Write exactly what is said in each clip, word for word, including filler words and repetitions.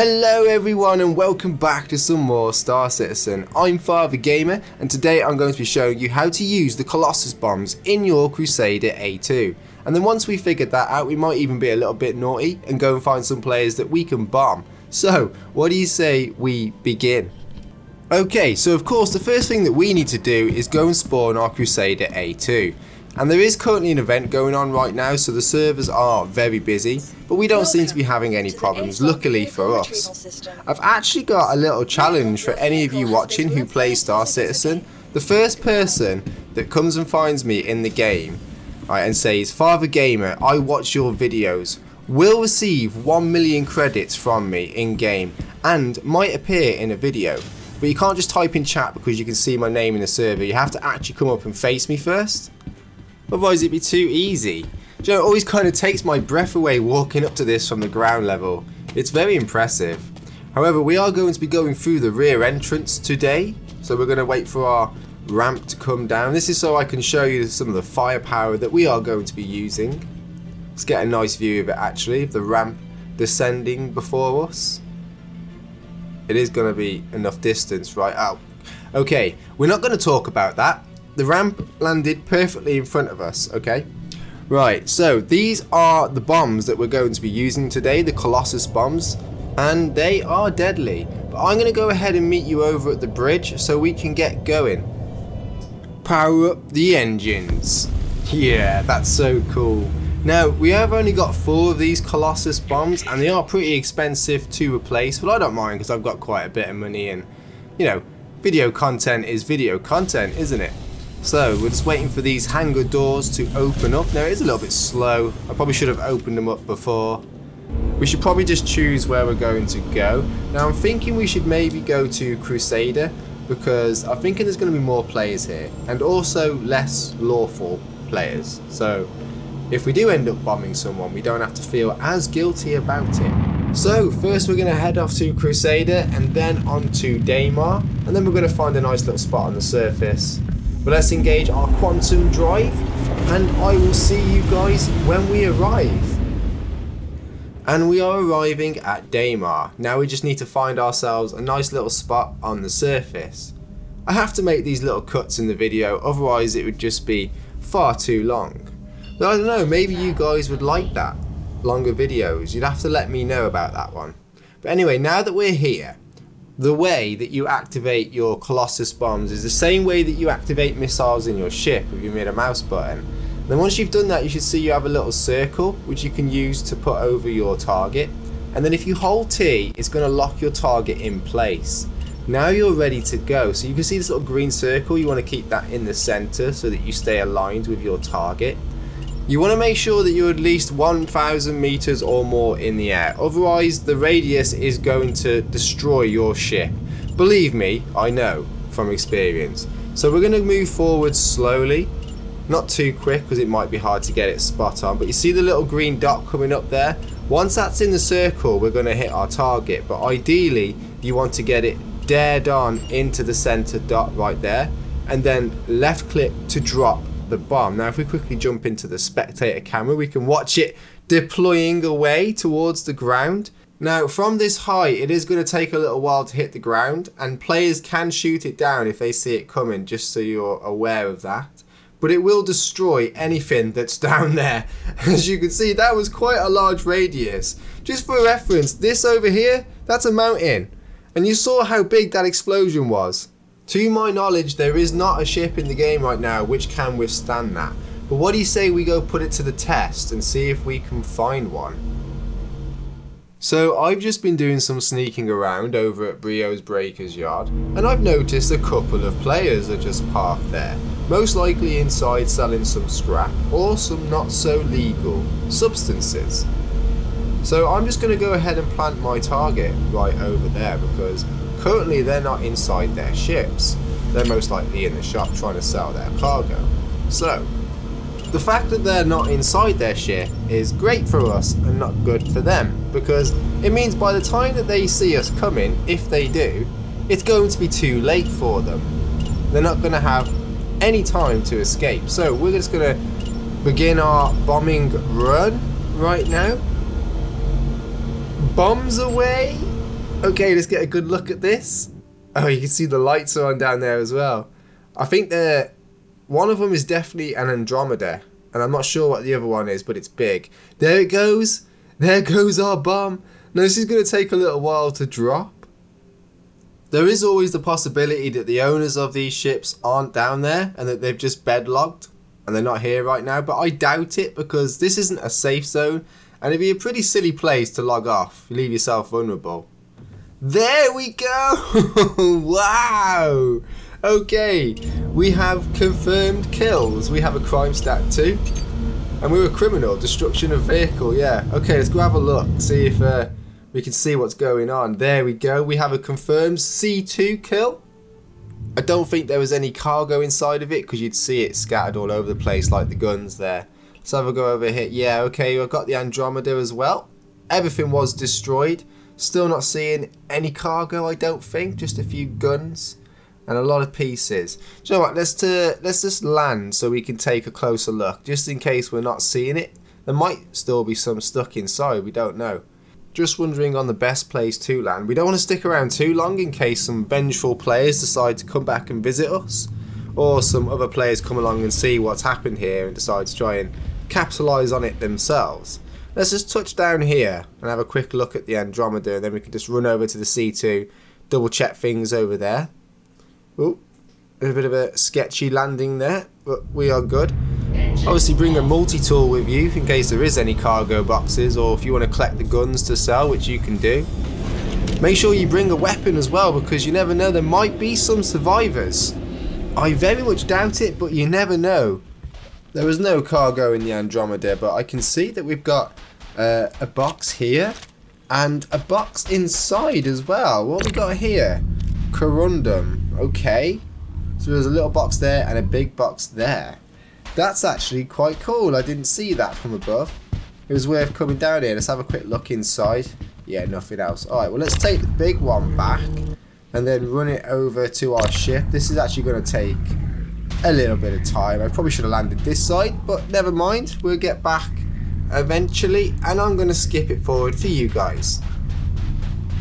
Hello everyone and welcome back to some more Star Citizen. I'm Father Gamer and today I'm going to be showing you how to use the Colossus bombs in your Crusader A two. And then once we figured that out, we might even be a little bit naughty and go and find some players that we can bomb. So what do you say we begin? Okay, so of course the first thing that we need to do is go and spawn our Crusader A two. And there is currently an event going on right now, so the servers are very busy, but we don't seem to be having any problems, luckily for us. I've actually got a little challenge for any of you watching who plays Star Citizen. The first person that comes and finds me in the game right, and says, "Father Gamer, I watch your videos," will receive one million credits from me in-game and might appear in a video. But you can't just type in chat because you can see my name in the server. You have to actually come up and face me first. Otherwise it'd be too easy. Do you know, it always kind of takes my breath away walking up to this from the ground level. It's very impressive. However, we are going to be going through the rear entrance today. So we're going to wait for our ramp to come down. This is so I can show you some of the firepower that we are going to be using. Let's get a nice view of it actually, of the ramp descending before us. It is going to be enough distance right out. Okay, we're not going to talk about that. The ramp landed perfectly in front of us, okay? Right, so these are the bombs that we're going to be using today, the Colossus bombs, and they are deadly. But I'm gonna go ahead and meet you over at the bridge so we can get going. Power up the engines. Yeah, that's so cool. Now, we have only got four of these Colossus bombs, and they are pretty expensive to replace, but I don't mind because I've got quite a bit of money and, you know, video content is video content, isn't it? So we're just waiting for these hangar doors to open up. Now it is a little bit slow. I probably should have opened them up before. We should probably just choose where we're going to go. Now I'm thinking we should maybe go to Crusader because I'm thinking there's going to be more players here and also less lawful players. So if we do end up bombing someone, we don't have to feel as guilty about it. So first we're going to head off to Crusader and then on to Daymar, and then we're going to find a nice little spot on the surface. But let's engage our quantum drive and I will see you guys when we arrive. And we are arriving at Daymar. Now we just need to find ourselves a nice little spot on the surface. I have to make these little cuts in the video, otherwise it would just be far too long. But I don't know, maybe you guys would like that. Longer videos, you'd have to let me know about that one. But anyway, now that we're here, the way that you activate your Colossus bombs is the same way that you activate missiles in your ship if you made a mouse button. And then once you've done that, you should see you have a little circle which you can use to put over your target, and then if you hold T, it's going to lock your target in place. Now you're ready to go. So you can see this little green circle, you want to keep that in the center so that you stay aligned with your target. You want to make sure that you're at least one thousand meters or more in the air, otherwise the radius is going to destroy your ship. Believe me, I know from experience. So we're going to move forward slowly, not too quick because it might be hard to get it spot on, but you see the little green dot coming up there? Once that's in the circle, we're going to hit our target, but ideally you want to get it dead on into the center dot right there, and then left click to drop the bomb. Now if we quickly jump into the spectator camera, we can watch it deploying away towards the ground. Now from this height it is going to take a little while to hit the ground, and players can shoot it down if they see it coming, just so you're aware of that. But it will destroy anything that's down there. As you can see, that was quite a large radius. Just for reference, this over here, that's a mountain, and you saw how big that explosion was. To my knowledge, there is not a ship in the game right now which can withstand that. But what do you say we go put it to the test and see if we can find one? So I've just been doing some sneaking around over at Brio's Breakers yard, and I've noticed a couple of players are just parked there, most likely inside selling some scrap or some not so legal substances. So I'm just going to go ahead and plant my target right over there because currently they're not inside their ships, they're most likely in the shop trying to sell their cargo. So the fact that they're not inside their ship is great for us and not good for them, because it means by the time that they see us coming, if they do, it's going to be too late for them. They're not going to have any time to escape. So we're just going to begin our bombing run right now. Bombs away. Okay, let's get a good look at this. Oh, you can see the lights are on down there as well. I think they're, one of them is definitely an Andromeda, and I'm not sure what the other one is, but it's big. There it goes. There goes our bomb. Now, this is going to take a little while to drop. There is always the possibility that the owners of these ships aren't down there and that they've just bedlogged and they're not here right now, but I doubt it because this isn't a safe zone and it'd be a pretty silly place to log off. You leave yourself vulnerable. There we go! Wow! Okay, we have confirmed kills. We have a crime stat too. And we were a criminal, destruction of vehicle, yeah. Okay, let's go have a look, see if uh, we can see what's going on. There we go, we have a confirmed C two kill. I don't think there was any cargo inside of it because you'd see it scattered all over the place like the guns there. Let's have a go over here. Yeah, okay, I've got the Andromeda as well. Everything was destroyed. Still not seeing any cargo, I don't think, just a few guns and a lot of pieces. Do you know what, let's, to, let's just land so we can take a closer look, just in case we're not seeing it. There might still be some stuck inside, we don't know. Just wondering on the best place to land. We don't want to stick around too long in case some vengeful players decide to come back and visit us, or some other players come along and see what's happened here and decide to try and capitalise on it themselves. Let's just touch down here and have a quick look at the Andromeda, and then we can just run over to the C two, double check things over there. Ooh, a bit of a sketchy landing there, but we are good. Obviously bring a multi-tool with you in case there is any cargo boxes, or if you want to collect the guns to sell, which you can do. Make sure you bring a weapon as well, because you never know, there might be some survivors. I very much doubt it, but you never know. There was no cargo in the Andromeda, but I can see that we've got Uh, a box here and a box inside as well. What we got here? Corundum. Okay, so there's a little box there and a big box there. That's actually quite cool. I didn't see that from above. It was worth coming down here. Let's have a quick look inside. Yeah, nothing else. Alright, well, let's take the big one back and then run it over to our ship. This is actually going to take a little bit of time. I probably should have landed this side, but never mind, we'll get back eventually, and I'm going to skip it forward for you guys.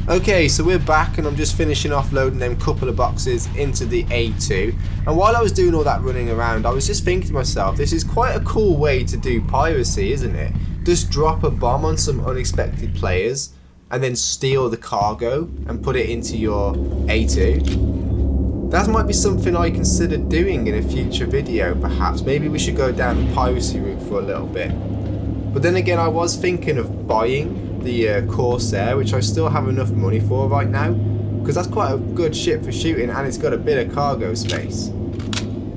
Okay, so we're back and I'm just finishing off loading them couple of boxes into the A two, and while I was doing all that running around, I was just thinking to myself, this is quite a cool way to do piracy, isn't it? Just drop a bomb on some unexpected players and then steal the cargo and put it into your A two. That might be something I consider doing in a future video perhaps. Maybe we should go down the piracy route for a little bit. But then again, I was thinking of buying the uh, Corsair, which I still have enough money for right now, because that's quite a good ship for shooting and it's got a bit of cargo space.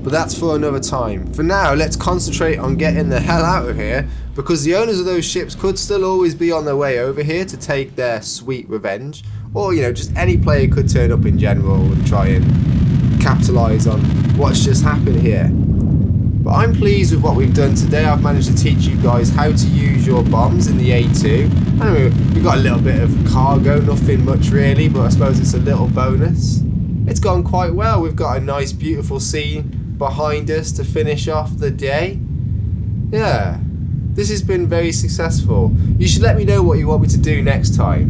But that's for another time. For now, let's concentrate on getting the hell out of here, because the owners of those ships could still always be on their way over here to take their sweet revenge, or, you know, just any player could turn up in general and try and capitalise on what's just happened here. But I'm pleased with what we've done today. I've managed to teach you guys how to use your bombs in the A two. I mean, we've got a little bit of cargo, nothing much really, but I suppose it's a little bonus. It's gone quite well. We've got a nice, beautiful scene behind us to finish off the day. Yeah, this has been very successful. You should let me know what you want me to do next time.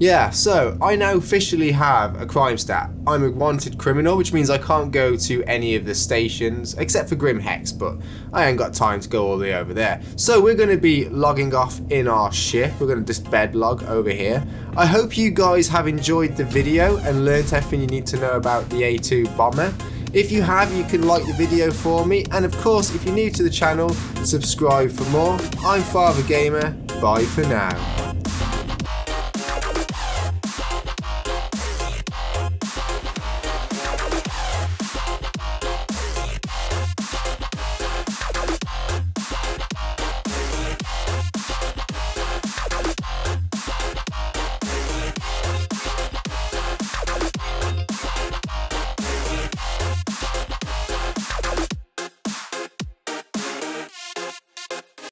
Yeah, so I now officially have a crime stat. I'm a wanted criminal, which means I can't go to any of the stations, except for Grim Hex, but I ain't got time to go all the way over there. So we're going to be logging off in our ship. We're going to just bed log over here. I hope you guys have enjoyed the video and learned everything you need to know about the A two bomber. If you have, you can like the video for me. And of course, if you're new to the channel, subscribe for more. I'm Father Gamer. Bye for now.